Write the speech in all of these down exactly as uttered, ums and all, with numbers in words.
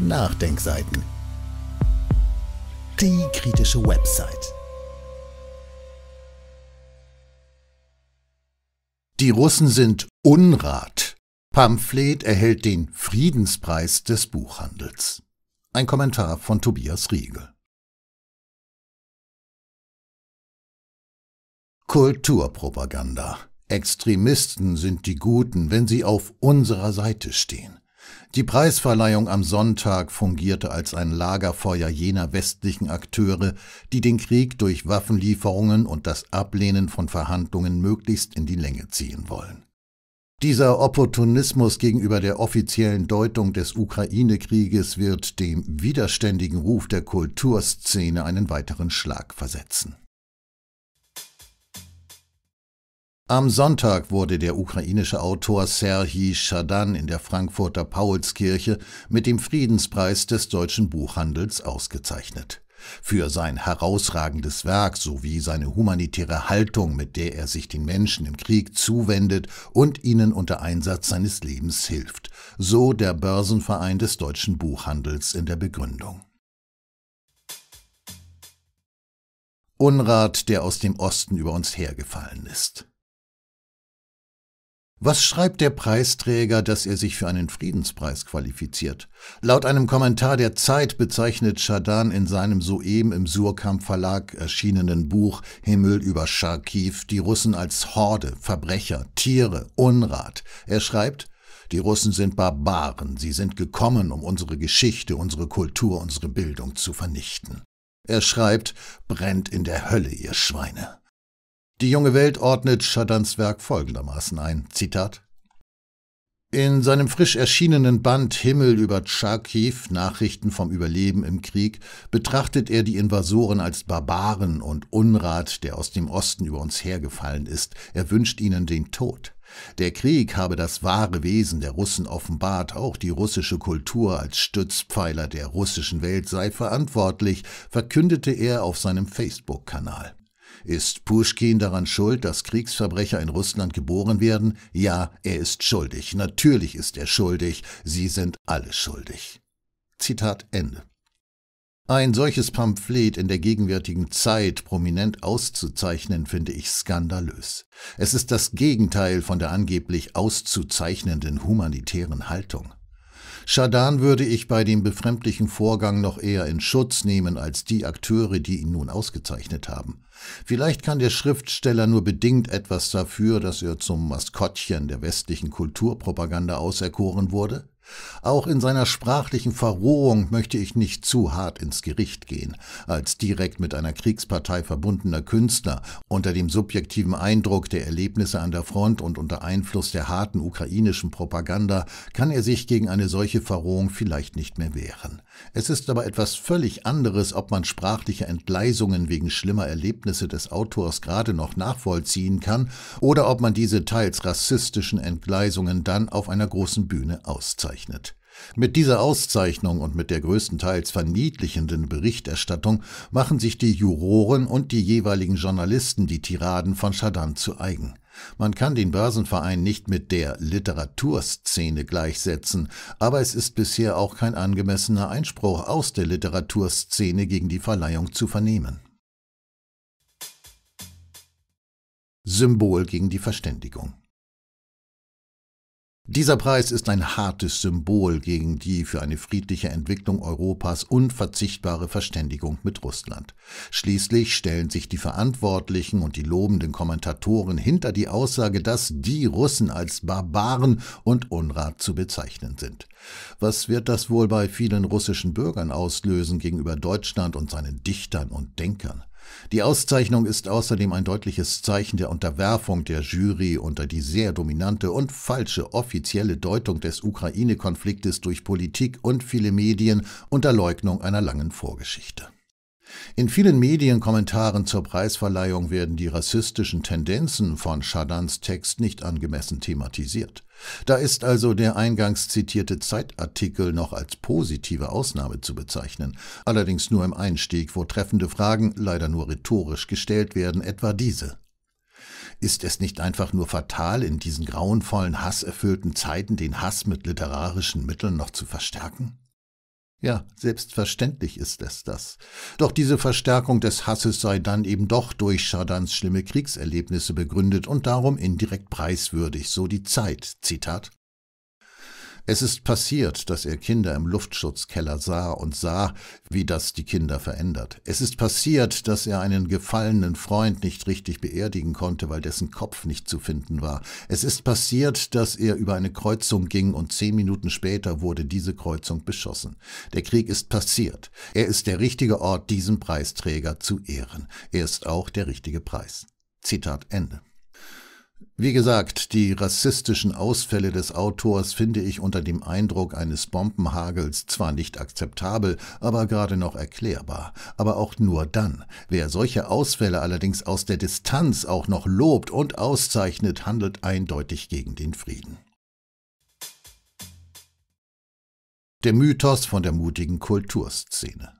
Nachdenkseiten. Die kritische Website. Die Russen sind Unrat. Pamphlet erhält den Friedenspreis des Buchhandels. Ein Kommentar von Tobias Riegel. Kulturpropaganda. Extremisten sind die Guten, wenn sie auf unserer Seite stehen. Die Preisverleihung am Sonntag fungierte als ein Lagerfeuer jener westlichen Akteure, die den Krieg durch Waffenlieferungen und das Ablehnen von Verhandlungen möglichst in die Länge ziehen wollen. Dieser Opportunismus gegenüber der offiziellen Deutung des Ukraine-Krieges wird dem widerständigen Ruf der Kulturszene einen weiteren Schlag versetzen. Am Sonntag wurde der ukrainische Autor Serhij Zhadan in der Frankfurter Paulskirche mit dem Friedenspreis des deutschen Buchhandels ausgezeichnet. Für sein herausragendes Werk sowie seine humanitäre Haltung, mit der er sich den Menschen im Krieg zuwendet und ihnen unter Einsatz seines Lebens hilft, so der Börsenverein des deutschen Buchhandels in der Begründung. Unrat, der aus dem Osten über uns hergefallen ist. Was schreibt der Preisträger, dass er sich für einen Friedenspreis qualifiziert? Laut einem Kommentar der Zeit bezeichnet Zhadan in seinem soeben im Suhrkamp Verlag erschienenen Buch Himmel über Charkiw die Russen als Horde, Verbrecher, Tiere, Unrat. Er schreibt: Die Russen sind Barbaren, sie sind gekommen, um unsere Geschichte, unsere Kultur, unsere Bildung zu vernichten. Er schreibt: Brennt in der Hölle, ihr Schweine. Die junge Welt ordnet Zhadans Werk folgendermaßen ein, Zitat: In seinem frisch erschienenen Band Himmel über Charkiw, Nachrichten vom Überleben im Krieg, betrachtet er die Invasoren als Barbaren und Unrat, der aus dem Osten über uns hergefallen ist. Er wünscht ihnen den Tod. Der Krieg habe das wahre Wesen der Russen offenbart, auch die russische Kultur als Stützpfeiler der russischen Welt sei verantwortlich, verkündete er auf seinem Facebook-Kanal. Ist Puschkin daran schuld, dass Kriegsverbrecher in Russland geboren werden? Ja, er ist schuldig. Natürlich ist er schuldig. Sie sind alle schuldig. Zitat Ende. Ein solches Pamphlet in der gegenwärtigen Zeit prominent auszuzeichnen, finde ich skandalös. Es ist das Gegenteil von der angeblich auszuzeichnenden humanitären Haltung. Zhadan würde ich bei dem befremdlichen Vorgang noch eher in Schutz nehmen als die Akteure, die ihn nun ausgezeichnet haben. Vielleicht kann der Schriftsteller nur bedingt etwas dafür, dass er zum Maskottchen der westlichen Kulturpropaganda auserkoren wurde. Auch in seiner sprachlichen Verrohung möchte ich nicht zu hart ins Gericht gehen. Als direkt mit einer Kriegspartei verbundener Künstler, unter dem subjektiven Eindruck der Erlebnisse an der Front und unter Einfluss der harten ukrainischen Propaganda, kann er sich gegen eine solche Verrohung vielleicht nicht mehr wehren. Es ist aber etwas völlig anderes, ob man sprachliche Entgleisungen wegen schlimmer Erlebnisse des Autors gerade noch nachvollziehen kann oder ob man diese teils rassistischen Entgleisungen dann auf einer großen Bühne auszeichnet. Mit dieser Auszeichnung und mit der größtenteils verniedlichenden Berichterstattung machen sich die Juroren und die jeweiligen Journalisten die Tiraden von Zhadan zu eigen. Man kann den Börsenverein nicht mit der Literaturszene gleichsetzen, aber es ist bisher auch kein angemessener Einspruch aus der Literaturszene gegen die Verleihung zu vernehmen. Symbol gegen die Verständigung. Dieser Preis ist ein hartes Symbol gegen die für eine friedliche Entwicklung Europas unverzichtbare Verständigung mit Russland. Schließlich stellen sich die Verantwortlichen und die lobenden Kommentatoren hinter die Aussage, dass die Russen als Barbaren und Unrat zu bezeichnen sind. Was wird das wohl bei vielen russischen Bürgern auslösen gegenüber Deutschland und seinen Dichtern und Denkern? Die Auszeichnung ist außerdem ein deutliches Zeichen der Unterwerfung der Jury unter die sehr dominante und falsche offizielle Deutung des Ukraine-Konfliktes durch Politik und viele Medien unter Leugnung einer langen Vorgeschichte. In vielen Medienkommentaren zur Preisverleihung werden die rassistischen Tendenzen von Zhadans Text nicht angemessen thematisiert. Da ist also der eingangs zitierte Zeitartikel noch als positive Ausnahme zu bezeichnen, allerdings nur im Einstieg, wo treffende Fragen leider nur rhetorisch gestellt werden, etwa diese: Ist es nicht einfach nur fatal, in diesen grauenvollen, hasserfüllten Zeiten den Hass mit literarischen Mitteln noch zu verstärken? Ja, selbstverständlich ist es das. Doch diese Verstärkung des Hasses sei dann eben doch durch Schadans schlimme Kriegserlebnisse begründet und darum indirekt preiswürdig, so die Zeit. Zitat: Es ist passiert, dass er Kinder im Luftschutzkeller sah und sah, wie das die Kinder verändert. Es ist passiert, dass er einen gefallenen Freund nicht richtig beerdigen konnte, weil dessen Kopf nicht zu finden war. Es ist passiert, dass er über eine Kreuzung ging und zehn Minuten später wurde diese Kreuzung beschossen. Der Krieg ist passiert. Er ist der richtige Ort, diesen Preisträger zu ehren. Er ist auch der richtige Preis. Zitat Ende. Wie gesagt, die rassistischen Ausfälle des Autors finde ich unter dem Eindruck eines Bombenhagels zwar nicht akzeptabel, aber gerade noch erklärbar. Aber auch nur dann. Wer solche Ausfälle allerdings aus der Distanz auch noch lobt und auszeichnet, handelt eindeutig gegen den Frieden. Der Mythos von der mutigen Kulturszene.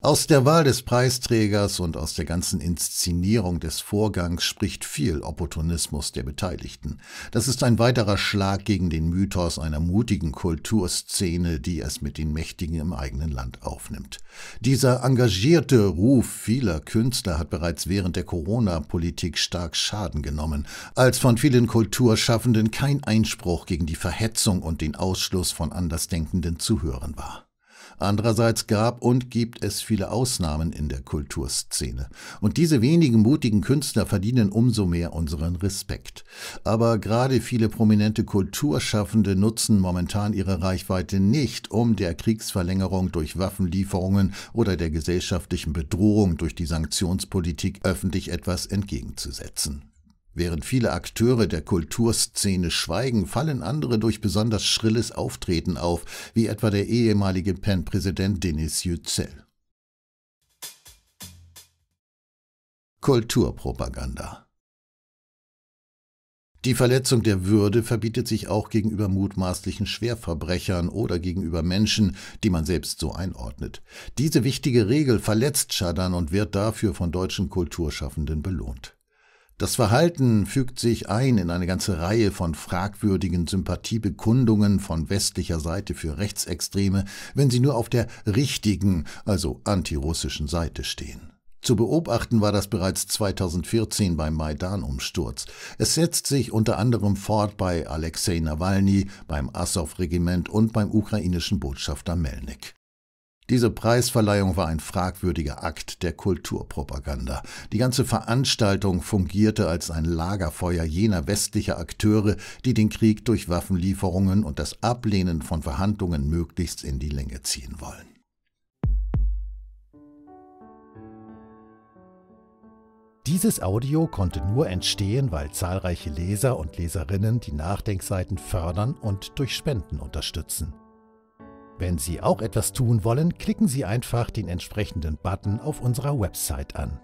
Aus der Wahl des Preisträgers und aus der ganzen Inszenierung des Vorgangs spricht viel Opportunismus der Beteiligten. Das ist ein weiterer Schlag gegen den Mythos einer mutigen Kulturszene, die es mit den Mächtigen im eigenen Land aufnimmt. Dieser engagierte Ruf vieler Künstler hat bereits während der Corona-Politik stark Schaden genommen, als von vielen Kulturschaffenden kein Einspruch gegen die Verhetzung und den Ausschluss von Andersdenkenden zu hören war. Andererseits gab und gibt es viele Ausnahmen in der Kulturszene. Und diese wenigen mutigen Künstler verdienen umso mehr unseren Respekt. Aber gerade viele prominente Kulturschaffende nutzen momentan ihre Reichweite nicht, um der Kriegsverlängerung durch Waffenlieferungen oder der gesellschaftlichen Bedrohung durch die Sanktionspolitik öffentlich etwas entgegenzusetzen. Während viele Akteure der Kulturszene schweigen, fallen andere durch besonders schrilles Auftreten auf, wie etwa der ehemalige P E N-Präsident Deniz Yücel. Kulturpropaganda. Die Verletzung der Würde verbietet sich auch gegenüber mutmaßlichen Schwerverbrechern oder gegenüber Menschen, die man selbst so einordnet. Diese wichtige Regel verletzt Zhadan und wird dafür von deutschen Kulturschaffenden belohnt. Das Verhalten fügt sich ein in eine ganze Reihe von fragwürdigen Sympathiebekundungen von westlicher Seite für Rechtsextreme, wenn sie nur auf der richtigen, also antirussischen Seite stehen. Zu beobachten war das bereits zweitausendvierzehn beim Maidan-Umsturz. Es setzt sich unter anderem fort bei Alexej Nawalny, beim Azov-Regiment und beim ukrainischen Botschafter Melnyk. Diese Preisverleihung war ein fragwürdiger Akt der Kulturpropaganda. Die ganze Veranstaltung fungierte als ein Lagerfeuer jener westlicher Akteure, die den Krieg durch Waffenlieferungen und das Ablehnen von Verhandlungen möglichst in die Länge ziehen wollen. Dieses Audio konnte nur entstehen, weil zahlreiche Leser und Leserinnen die Nachdenkseiten fördern und durch Spenden unterstützen. Wenn Sie auch etwas tun wollen, klicken Sie einfach den entsprechenden Button auf unserer Website an.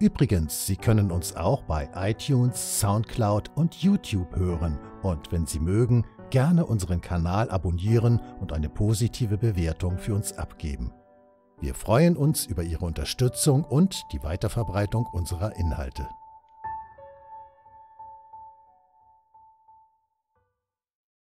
Übrigens, Sie können uns auch bei iTunes, Soundcloud und YouTube hören und wenn Sie mögen, gerne unseren Kanal abonnieren und eine positive Bewertung für uns abgeben. Wir freuen uns über Ihre Unterstützung und die Weiterverbreitung unserer Inhalte.